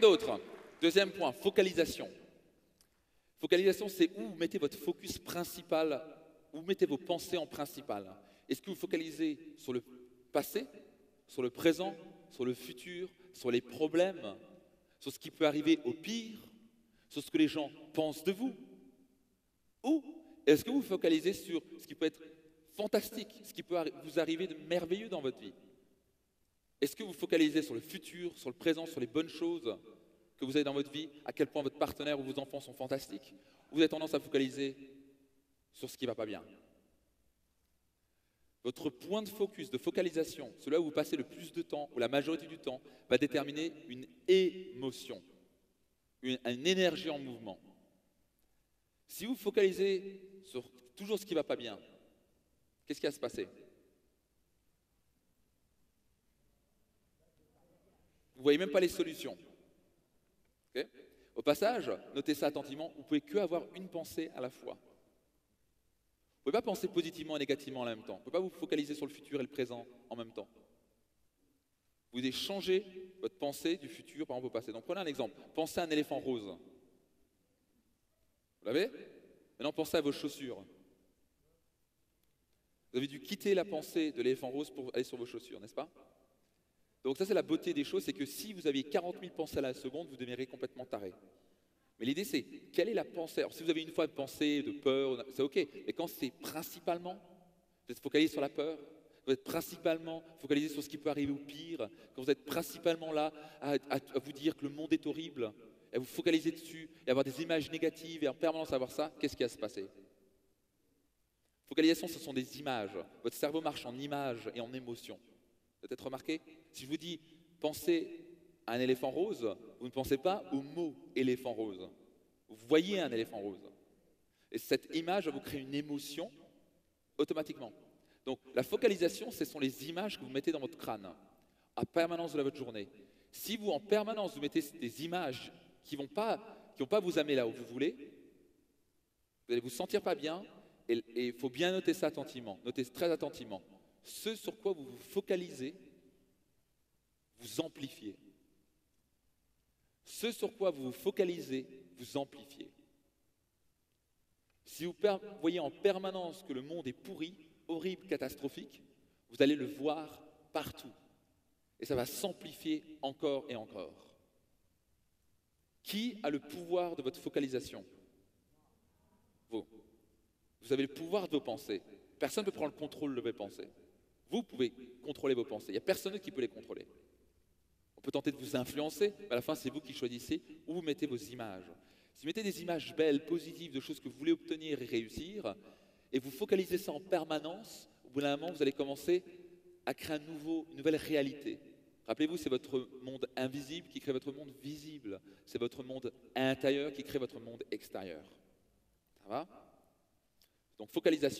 Quoi d'autre? Deuxième point, focalisation. Focalisation, c'est où vous mettez votre focus principal, où vous mettez vos pensées en principal. Est-ce que vous focalisez sur le passé, sur le présent, sur le futur, sur les problèmes, sur ce qui peut arriver au pire, sur ce que les gens pensent de vous? Ou est-ce que vous focalisez sur ce qui peut être fantastique, ce qui peut vous arriver de merveilleux dans votre vie? Est-ce que vous focalisez sur le futur, sur le présent, sur les bonnes choses que vous avez dans votre vie, à quel point votre partenaire ou vos enfants sont fantastiques? Ou vous avez tendance à focaliser sur ce qui ne va pas bien? Votre point de focus, de focalisation, celui où vous passez le plus de temps, ou la majorité du temps, va déterminer une émotion, une énergie en mouvement. Si vous focalisez sur toujours ce qui ne va pas bien, qu'est-ce qui va se passer? Vous ne voyez même pas les solutions. Okay? Au passage, notez ça attentivement, vous ne pouvez qu'avoir une pensée à la fois. Vous ne pouvez pas penser positivement et négativement en même temps. Vous ne pouvez pas vous focaliser sur le futur et le présent en même temps. Vous devez changer votre pensée du futur, par exemple, au passé. Donc prenez un exemple. Pensez à un éléphant rose. Vous l'avez? Maintenant, pensez à vos chaussures. Vous avez dû quitter la pensée de l'éléphant rose pour aller sur vos chaussures, n'est-ce pas? Donc ça, c'est la beauté des choses, c'est que si vous aviez 40 000 pensées à la seconde, vous deviendrez complètement taré. Mais l'idée, c'est quelle est la pensée? Alors si vous avez une fois une pensée de peur, c'est OK. Mais quand c'est principalement, vous êtes focalisé sur la peur, vous êtes principalement focalisé sur ce qui peut arriver au pire, quand vous êtes principalement là à vous dire que le monde est horrible, et vous focaliser dessus, et avoir des images négatives, et en permanence avoir ça, qu'est-ce qui va se passer? Focalisation, ce sont des images. Votre cerveau marche en images et en émotions. Peut-être remarqué, si je vous dis pensez à un éléphant rose, vous ne pensez pas au mot éléphant rose. Vous voyez un éléphant rose. Et cette image va vous créer une émotion automatiquement. Donc la focalisation, ce sont les images que vous mettez dans votre crâne, à permanence de votre journée. Si vous, en permanence, vous mettez des images qui ne vont pas vous amener là où vous voulez, vous allez vous sentir pas bien, et il faut bien noter ça attentivement, noter très attentivement. Ce sur quoi vous vous focalisez, vous amplifiez. Ce sur quoi vous vous focalisez, vous amplifiez. Si vous voyez en permanence que le monde est pourri, horrible, catastrophique, vous allez le voir partout. Et ça va s'amplifier encore et encore. Qui a le pouvoir de votre focalisation? Vous. Vous avez le pouvoir de vos pensées. Personne ne peut prendre le contrôle de vos pensées. Vous pouvez contrôler vos pensées. Il n'y a personne qui peut les contrôler. On peut tenter de vous influencer, mais à la fin, c'est vous qui choisissez où vous mettez vos images. Si vous mettez des images belles, positives, de choses que vous voulez obtenir et réussir, et vous focalisez ça en permanence, au bout d'un moment, vous allez commencer à créer une nouvelle réalité. Rappelez-vous, c'est votre monde invisible qui crée votre monde visible. C'est votre monde intérieur qui crée votre monde extérieur. Ça va? Donc, focalisation.